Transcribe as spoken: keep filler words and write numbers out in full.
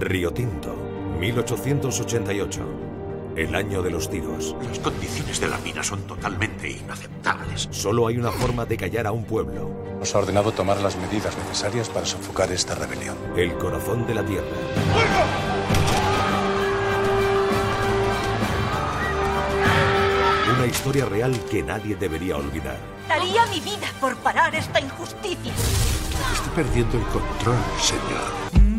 Riotinto, mil ochocientos ochenta y ocho. El año de los tiros. Las condiciones de la mina son totalmente inaceptables. Solo hay una forma de callar a un pueblo. Nos ha ordenado tomar las medidas necesarias para sofocar esta rebelión. El corazón de la tierra. Una historia real que nadie debería olvidar. Daría mi vida por parar esta injusticia. Está perdiendo el control, señor.